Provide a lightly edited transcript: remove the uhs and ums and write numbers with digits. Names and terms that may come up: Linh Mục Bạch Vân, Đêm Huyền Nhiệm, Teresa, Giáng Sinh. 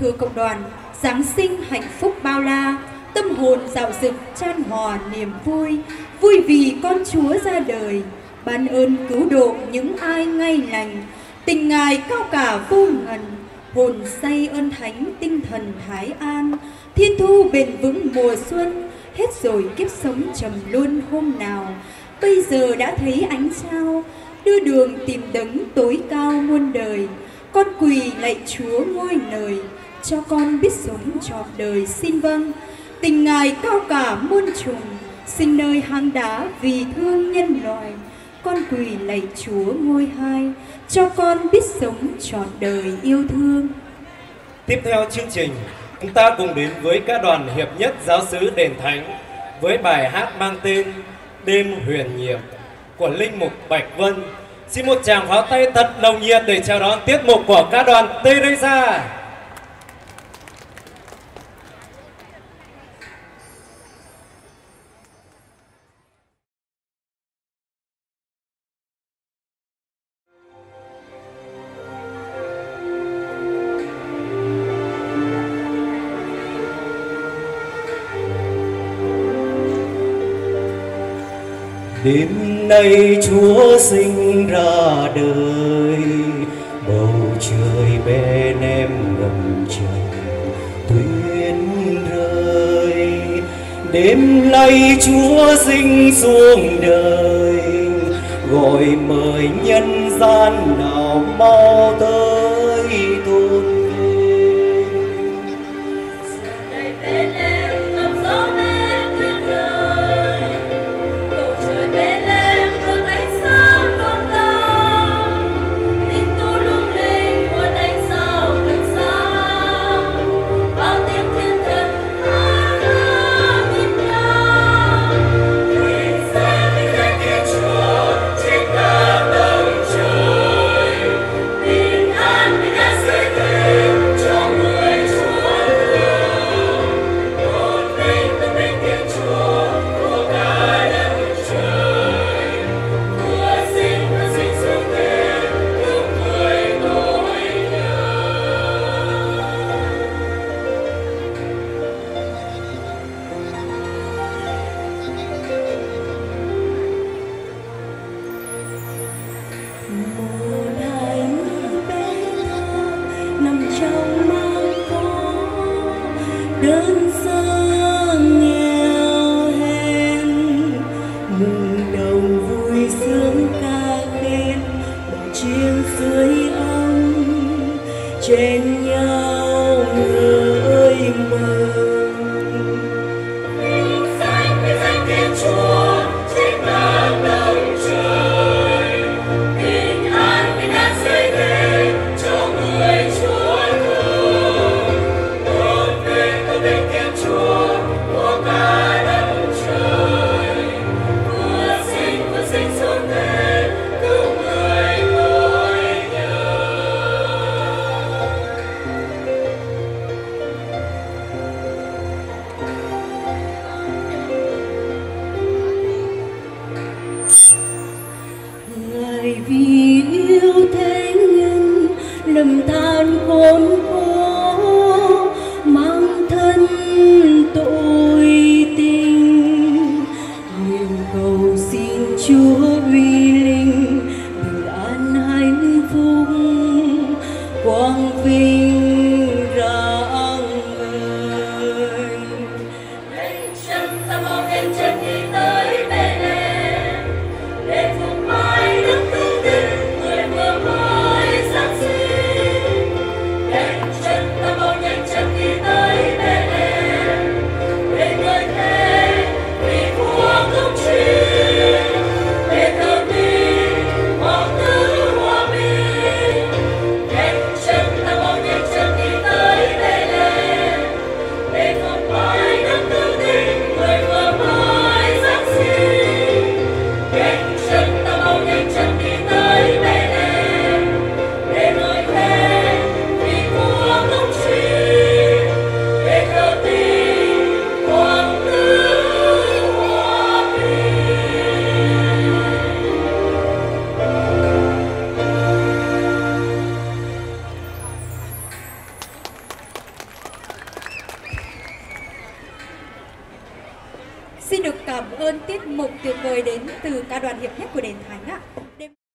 Thưa cộng đoàn, Giáng sinh hạnh phúc bao la, tâm hồn dạo dực chan hòa niềm vui, vui vì con Chúa ra đời, ban ơn cứu độ những ai ngay lành, tình Ngài cao cả vô ngần, hồn say ơn thánh tinh thần thái an, thiên thu bền vững mùa xuân, hết rồi kiếp sống trầm luôn hôm nào, bây giờ đã thấy ánh sao, đưa đường tìm đấng tối cao muôn đời, con quỳ lạy Chúa ngôi lời, cho con biết sống trọn đời xin vâng, tình Ngài cao cả muôn trùng, xin nơi hang đá vì thương nhân loại, con quỳ lạy Chúa ngôi hai, cho con biết sống trọn đời yêu thương. Tiếp theo chương trình, chúng ta cùng đến với các đoàn hiệp nhất giáo xứ Đền Thánh với bài hát mang tên Đêm Huyền Nhiệm của Linh Mục Bạch Vân. Xin một tràng pháo tay thật nồng nhiệt để chào đón tiết mục của các đoàn Teresa. Đêm nay Chúa sinh ra đời, bầu trời bên em ngập tràn tuyết rơi. Đêm nay Chúa sinh xuống đời, gọi mời nhân gian nào mau tới tôn vinh. Hãy subscribe cho kênh Xin được cảm ơn tiết mục tuyệt vời đến từ ca đoàn Hiệp Nhất của Đền Thánh ạ.